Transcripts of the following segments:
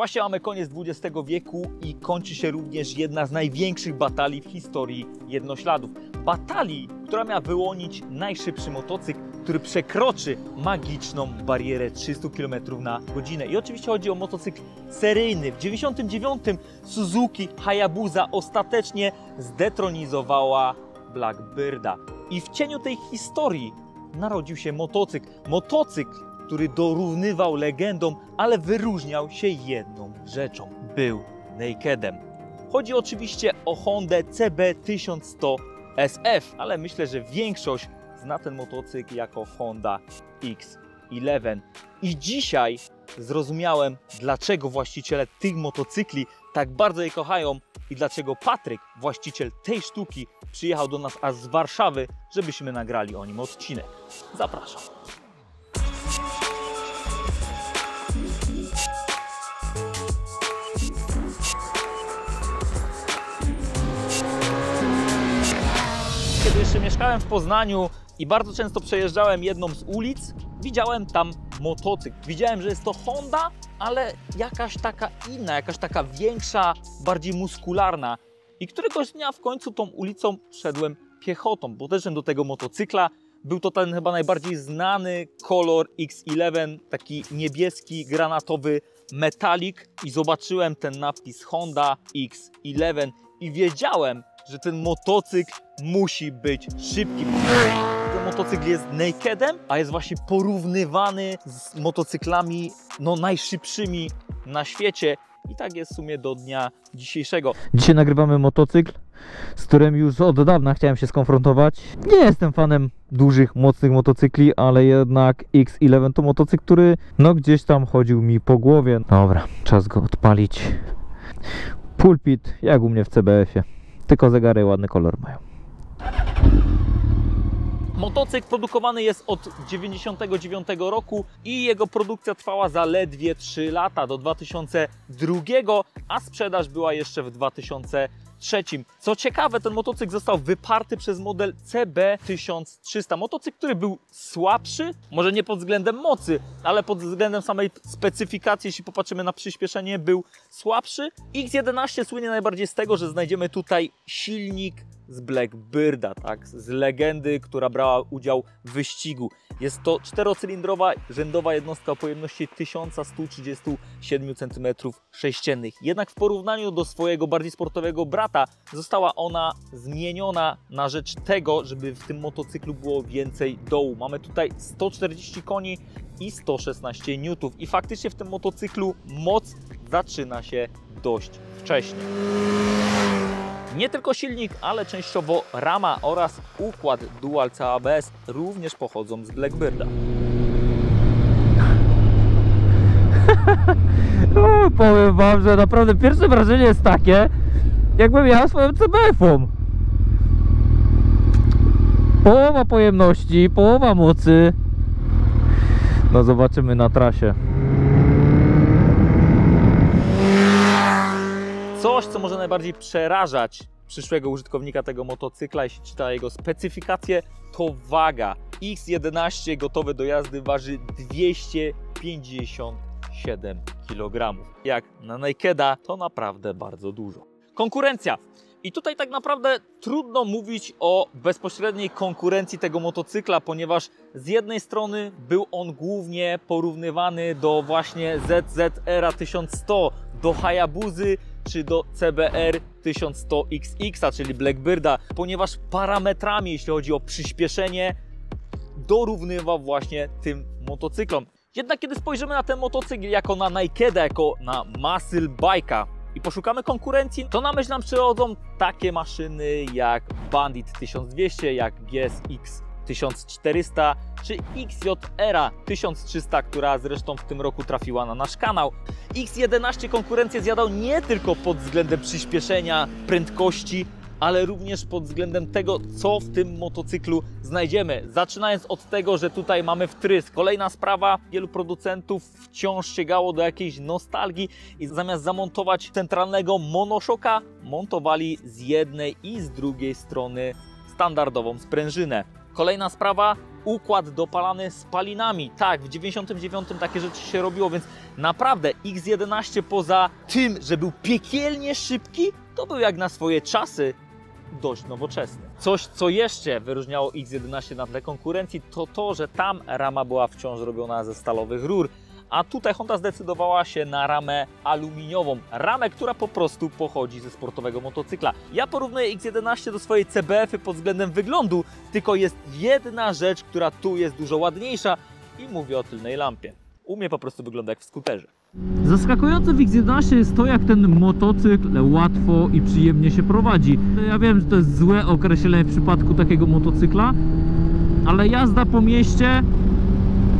Właśnie mamy koniec XX wieku i kończy się również jedna z największych batalii w historii jednośladów. Batalii, która miała wyłonić najszybszy motocykl, który przekroczy magiczną barierę 300 km na godzinę. I oczywiście chodzi o motocykl seryjny. W 1999 Suzuki Hayabusa ostatecznie zdetronizowała Blackbirda. I w cieniu tej historii narodził się motocykl. Motocykl, który dorównywał legendom, ale wyróżniał się jedną rzeczą. Był nakedem. Chodzi oczywiście o Hondę CB1100 SF, ale myślę, że większość zna ten motocykl jako Honda X11. I dzisiaj zrozumiałem, dlaczego właściciele tych motocykli tak bardzo je kochają i dlaczego Patryk, właściciel tej sztuki, przyjechał do nas aż z Warszawy, żebyśmy nagrali o nim odcinek. Zapraszam. Kiedy jeszcze mieszkałem w Poznaniu i bardzo często przejeżdżałem jedną z ulic, widziałem tam motocykl. Widziałem, że jest to Honda, ale jakaś taka inna, jakaś taka większa, bardziej muskularna. I któregoś dnia w końcu tą ulicą szedłem piechotą, bo też do tego motocykla. Był to ten chyba najbardziej znany kolor X11, taki niebieski, granatowy metalik. I zobaczyłem ten napis Honda X11 i wiedziałem, że ten motocykl musi być szybki. Ten motocykl jest nakedem, a jest właśnie porównywany z motocyklami najszybszymi na świecie. I tak jest w sumie do dnia dzisiejszego. Dzisiaj nagrywamy motocykl, z którym już od dawna chciałem się skonfrontować. Nie jestem fanem dużych, mocnych motocykli, ale jednak X11 to motocykl, który gdzieś tam chodził mi po głowie. Dobra, czas go odpalić. Pulpit jak u mnie w CBF-ie. Tylko zegary ładny kolor mają. Motocykl produkowany jest od 1999 roku i jego produkcja trwała zaledwie 3 lata, do 2002, a sprzedaż była jeszcze w 2003. Co ciekawe, ten motocykl został wyparty przez model CB1300. Motocykl, który był słabszy, może nie pod względem mocy, ale pod względem samej specyfikacji, jeśli popatrzymy na przyspieszenie, był słabszy. X11 słynie najbardziej z tego, że znajdziemy tutaj silnik z Blackbirda, tak? Z legendy, która brała udział w wyścigu. Jest to czterocylindrowa rzędowa jednostka o pojemności 1137 cm3. Jednak w porównaniu do swojego bardziej sportowego brata została ona zmieniona na rzecz tego, żeby w tym motocyklu było więcej dołu. Mamy tutaj 140 koni i 116 N. I faktycznie w tym motocyklu moc zaczyna się dość wcześnie. Nie tylko silnik, ale częściowo rama oraz układ Dual C-ABS również pochodzą z Blackbirda. No, powiem wam, że naprawdę pierwsze wrażenie jest takie, jakbym jechał swoją CBF-ą. Połowa pojemności, połowa mocy. No zobaczymy na trasie. Coś, co może najbardziej przerażać przyszłego użytkownika tego motocykla, jeśli czyta jego specyfikację, to waga. X11 gotowe do jazdy waży 257 kg. Jak na nakeda, to naprawdę bardzo dużo. Konkurencja. I tutaj tak naprawdę trudno mówić o bezpośredniej konkurencji tego motocykla, ponieważ z jednej strony był on głównie porównywany do właśnie ZZR 1100, do Hayabusy, czy do CBR 1100 XX, czyli Blackbirda, ponieważ parametrami, jeśli chodzi o przyspieszenie, dorównywał właśnie tym motocyklom. Jednak kiedy spojrzymy na ten motocykl jako na nakeda, jako na muscle bike'a i poszukamy konkurencji, to na myśl nam przychodzą takie maszyny jak Bandit 1200, jak GSX 1400 czy XJR 1300, która zresztą w tym roku trafiła na nasz kanał. X11 konkurencję zjadał nie tylko pod względem przyspieszenia, prędkości, ale również pod względem tego, co w tym motocyklu znajdziemy. Zaczynając od tego, że tutaj mamy wtrysk. Kolejna sprawa, wielu producentów wciąż sięgało do jakiejś nostalgii i zamiast zamontować centralnego monoszoka, montowali z jednej i z drugiej strony standardową sprężynę. Kolejna sprawa, układ dopalany spalinami. Tak, w 99 takie rzeczy się robiło, więc naprawdę X11 poza tym, że był piekielnie szybki, to był jak na swoje czasy dość nowoczesny. Coś, co jeszcze wyróżniało X11 na tle konkurencji, to to, że tam rama była wciąż robiona ze stalowych rur, a tutaj Honda zdecydowała się na ramę aluminiową. Ramę, która po prostu pochodzi ze sportowego motocykla. Ja porównuję X11 do swojej CBF-y pod względem wyglądu, tylko jest jedna rzecz, która tu jest dużo ładniejsza i mówię o tylnej lampie. U mnie po prostu wygląda jak w skuterze. Zaskakujące w X11 jest to, jak ten motocykl łatwo i przyjemnie się prowadzi. Ja wiem, że to jest złe określenie w przypadku takiego motocykla, ale jazda po mieście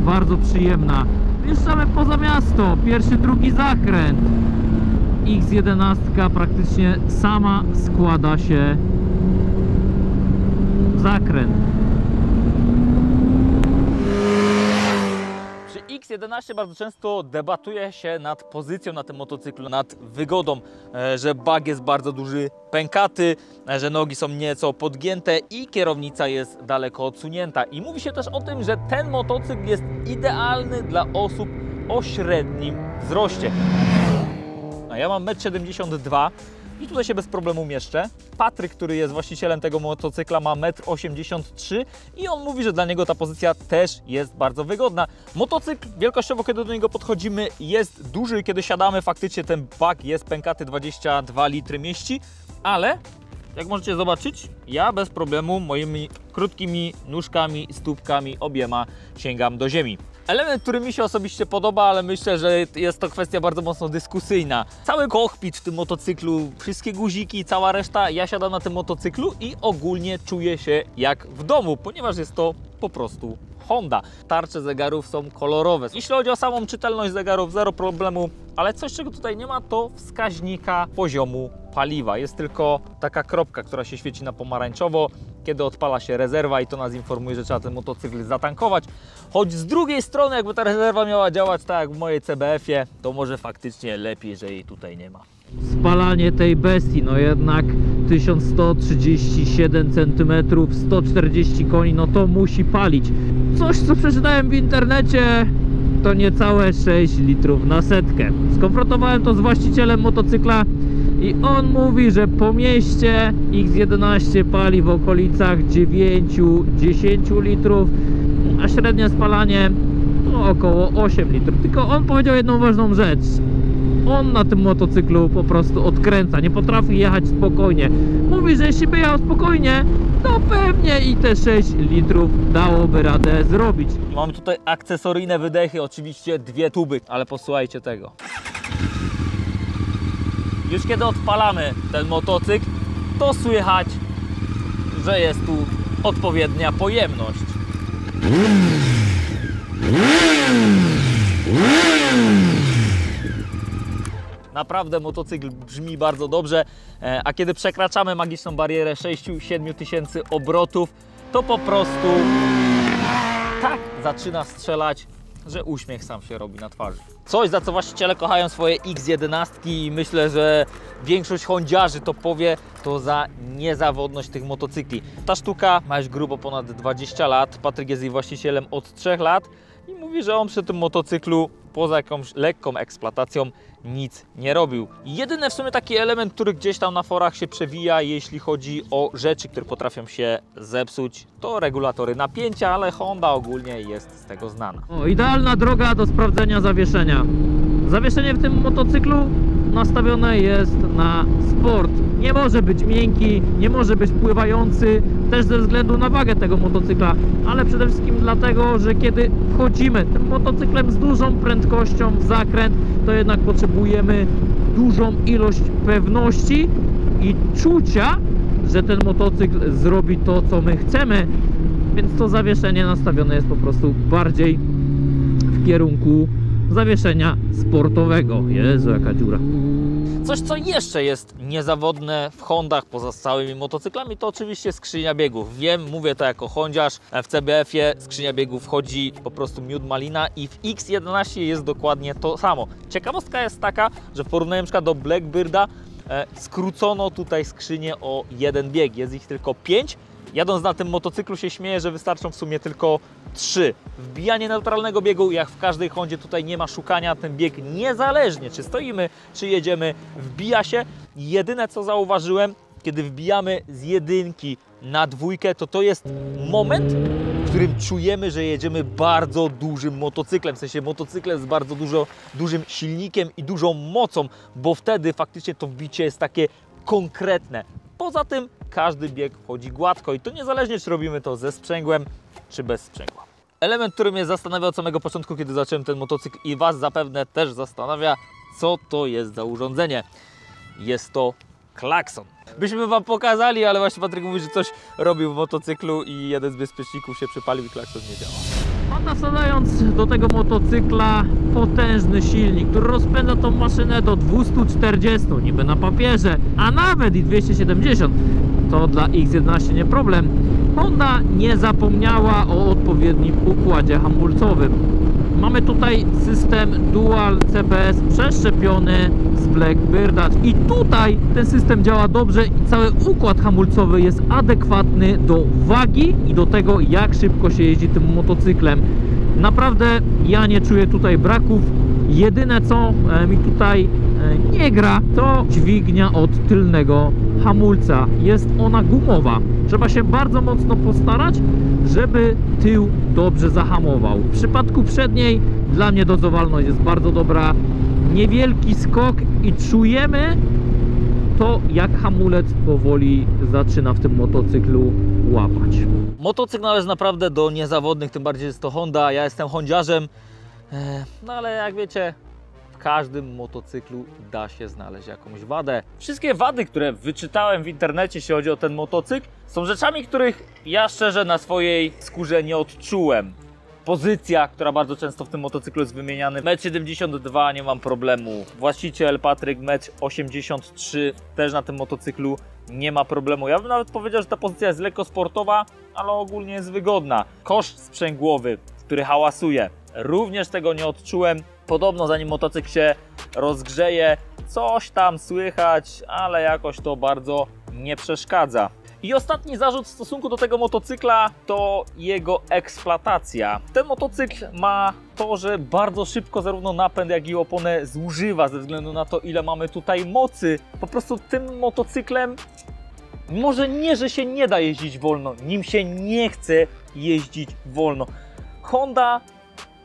bardzo przyjemna. Wyjeżdżamy poza miasto, pierwszy, drugi zakręt. X11 praktycznie sama składa się w zakręt. Przy X11 bardzo często debatuje się nad pozycją na tym motocyklu, nad wygodą, że bag jest bardzo duży, pękaty, że nogi są nieco podgięte i kierownica jest daleko odsunięta. I mówi się też o tym, że ten motocykl jest idealny dla osób o średnim wzroście. A ja mam 1,72 m i tutaj się bez problemu mieszczę. Patryk, który jest właścicielem tego motocykla, ma 1,83 m i on mówi, że dla niego ta pozycja też jest bardzo wygodna. Motocykl wielkościowo, kiedy do niego podchodzimy, jest duży. Kiedy siadamy, faktycznie ten bak jest pękaty, 22 litry mieści. Ale, jak możecie zobaczyć, ja bez problemu moimi krótkimi nóżkami, stópkami obiema sięgam do ziemi. Element, który mi się osobiście podoba, ale myślę, że jest to kwestia bardzo mocno dyskusyjna. Cały kokpit w tym motocyklu, wszystkie guziki, cała reszta, ja siadam na tym motocyklu i ogólnie czuję się jak w domu, ponieważ jest to po prostu Honda. Tarcze zegarów są kolorowe. Jeśli chodzi o samą czytelność zegarów, zero problemu, ale coś, czego tutaj nie ma, to wskaźnika poziomu paliwa. Jest tylko taka kropka, która się świeci na pomarańczowo, kiedy odpala się rezerwa i to nas informuje, że trzeba ten motocykl zatankować. Choć z drugiej strony, jakby ta rezerwa miała działać tak jak w mojej CBF-ie, to może faktycznie lepiej, że jej tutaj nie ma. Spalanie tej bestii, no jednak 1137 cm, 140 koni, no to musi palić. Coś, co przeczytałem w internecie, to niecałe 6 litrów na setkę. Skonfrontowałem to z właścicielem motocykla i on mówi, że po mieście X11 pali w okolicach 9-10 litrów, a średnie spalanie to około 8 litrów. Tylko on powiedział jedną ważną rzecz. On na tym motocyklu po prostu odkręca, nie potrafi jechać spokojnie. Mówi, że jeśli by jechał spokojnie, to pewnie i te 6 litrów dałoby radę zrobić. Mamy tutaj akcesoryjne wydechy, oczywiście dwie tuby, ale posłuchajcie tego. Już kiedy odpalamy ten motocykl, to słychać, że jest tu odpowiednia pojemność. Naprawdę motocykl brzmi bardzo dobrze, a kiedy przekraczamy magiczną barierę 6-7 tysięcy obrotów, to po prostu tak zaczyna strzelać, że uśmiech sam się robi na twarzy. Coś, za co właściciele kochają swoje X11 i myślę, że większość hondziarzy to powie, to za niezawodność tych motocykli. Ta sztuka ma już grubo ponad 20 lat, Patryk jest jej właścicielem od 3 lat i mówi, że on przy tym motocyklu poza jakąś lekką eksploatacją nic nie robił. Jedyny w sumie taki element, który gdzieś tam na forach się przewija, jeśli chodzi o rzeczy, które potrafią się zepsuć, to regulatory napięcia, ale Honda ogólnie jest z tego znana. O, idealna droga do sprawdzenia zawieszenia. Zawieszenie w tym motocyklu nastawione jest na sport. Nie może być miękki, nie może być pływający, też ze względu na wagę tego motocykla, ale przede wszystkim dlatego, że kiedy wchodzimy tym motocyklem z dużą prędkością w zakręt, to jednak potrzebujemy dużą ilość pewności i czucia, że ten motocykl zrobi to, co my chcemy, więc to zawieszenie nastawione jest po prostu bardziej w kierunku zawieszenia sportowego. Jezu, jaka dziura. Coś, co jeszcze jest niezawodne w Hondach, poza całymi motocyklami, to oczywiście skrzynia biegów. Wiem, mówię to jako hondziarz, w CBF-ie skrzynia biegów wchodzi po prostu miód malina i w X11 jest dokładnie to samo. Ciekawostka jest taka, że w porównaniu np. do Blackbirda skrócono tutaj skrzynię o jeden bieg. Jest ich tylko 5, Jadąc na tym motocyklu się śmieję, że wystarczą w sumie tylko 3. Wbijanie neutralnego biegu, jak w każdej Hondzie, tutaj nie ma szukania, ten bieg niezależnie czy stoimy, czy jedziemy, wbija się. Jedyne co zauważyłem, kiedy wbijamy z jedynki na dwójkę, to jest moment, w którym czujemy, że jedziemy bardzo dużym motocyklem, w sensie motocyklem z bardzo dużym silnikiem i dużą mocą, bo wtedy faktycznie to wbicie jest takie konkretne. Poza tym każdy bieg chodzi gładko i to niezależnie, czy robimy to ze sprzęgłem, czy bez sprzęgła. Element, który mnie zastanawiał od samego początku, kiedy zacząłem ten motocykl i Was zapewne też zastanawia, co to jest za urządzenie. Jest to klakson. Byśmy Wam pokazali, ale właśnie Patryk mówi, że coś robił w motocyklu i jeden z bezpieczników się przypalił i klakson nie działa. Nasadzając do tego motocykla potężny silnik, który rozpędza tą maszynę do 240, niby na papierze, a nawet i 270, to dla X11 nie problem. Honda nie zapomniała o odpowiednim układzie hamulcowym. Mamy tutaj system Dual CBS przeszczepiony z Blackbirda i tutaj ten system działa dobrze i cały układ hamulcowy jest adekwatny do wagi i do tego, jak szybko się jeździ tym motocyklem. Naprawdę ja nie czuję tutaj braków. Jedyne co mi tutaj nie gra, to dźwignia od tylnego hamulca. Jest ona gumowa. Trzeba się bardzo mocno postarać, żeby tył dobrze zahamował. W przypadku przedniej dla mnie dozowalność jest bardzo dobra. Niewielki skok i czujemy to, jak hamulec powoli zaczyna w tym motocyklu łapać. Motocykl należy naprawdę do niezawodnych, tym bardziej jest to Honda. Ja jestem hondziarzem, no ale jak wiecie, w każdym motocyklu da się znaleźć jakąś wadę. Wszystkie wady, które wyczytałem w internecie, jeśli chodzi o ten motocykl, są rzeczami, których ja szczerze na swojej skórze nie odczułem. Pozycja, która bardzo często w tym motocyklu jest wymieniana. 1,72 m, nie mam problemu. Właściciel Patryk 1,83 m, też na tym motocyklu nie ma problemu. Ja bym nawet powiedział, że ta pozycja jest lekko sportowa, ale ogólnie jest wygodna. Kosz sprzęgłowy, który hałasuje, również tego nie odczułem. Podobno zanim motocykl się rozgrzeje, coś tam słychać, ale jakoś to bardzo nie przeszkadza. I ostatni zarzut w stosunku do tego motocykla to jego eksploatacja. Ten motocykl ma to, że bardzo szybko zarówno napęd, jak i oponę zużywa ze względu na to, ile mamy tutaj mocy. Po prostu tym motocyklem może nie, że się nie da jeździć wolno, nim się nie chce jeździć wolno. Honda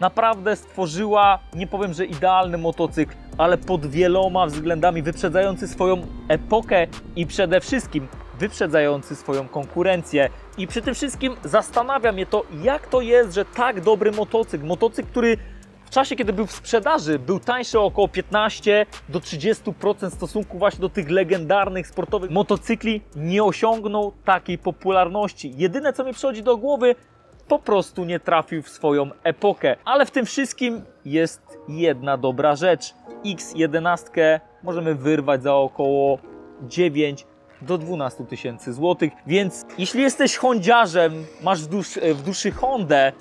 naprawdę stworzyła, nie powiem, że idealny motocykl, ale pod wieloma względami wyprzedzający swoją epokę i przede wszystkim wyprzedzający swoją konkurencję. I przy tym wszystkim zastanawia mnie to, jak to jest, że tak dobry motocykl, który w czasie, kiedy był w sprzedaży, był tańszy o około 15 do 30% w stosunku właśnie do tych legendarnych sportowych motocykli, nie osiągnął takiej popularności. Jedyne, co mi przychodzi do głowy, po prostu nie trafił w swoją epokę. Ale w tym wszystkim jest jedna dobra rzecz. X11 możemy wyrwać za około 9 do 12 tysięcy złotych, więc jeśli jesteś hondziarzem, masz w duszy Hondę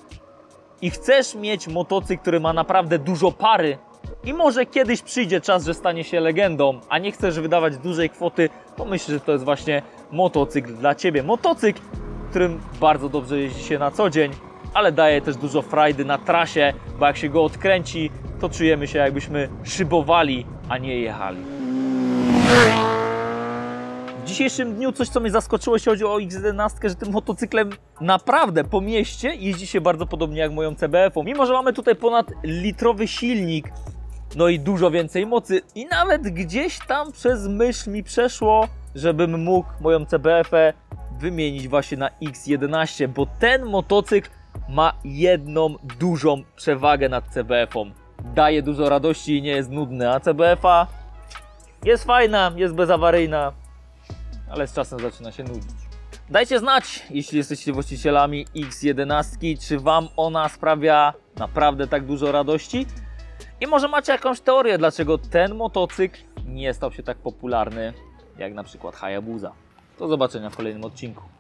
i chcesz mieć motocykl, który ma naprawdę dużo pary i może kiedyś przyjdzie czas, że stanie się legendą, a nie chcesz wydawać dużej kwoty, to myślę, że to jest właśnie motocykl dla Ciebie. Motocykl, którym bardzo dobrze jeździ się na co dzień, ale daje też dużo frajdy na trasie, bo jak się go odkręci, to czujemy się, jakbyśmy szybowali, a nie jechali. W dzisiejszym dniu coś, co mnie zaskoczyło, jeśli chodzi o X11, że tym motocyklem naprawdę po mieście jeździ się bardzo podobnie jak moją CBF-ą. Mimo że mamy tutaj ponad litrowy silnik, no i dużo więcej mocy i nawet gdzieś tam przez myśl mi przeszło, żebym mógł moją CBF-ę wymienić właśnie na X11, bo ten motocykl ma jedną dużą przewagę nad CBF-ą. Daje dużo radości i nie jest nudny, a CBF-a jest fajna, jest bezawaryjna, ale z czasem zaczyna się nudzić. Dajcie znać, jeśli jesteście właścicielami X11, czy Wam ona sprawia naprawdę tak dużo radości? I może macie jakąś teorię, dlaczego ten motocykl nie stał się tak popularny, jak na przykład Hayabusa. Do zobaczenia w kolejnym odcinku.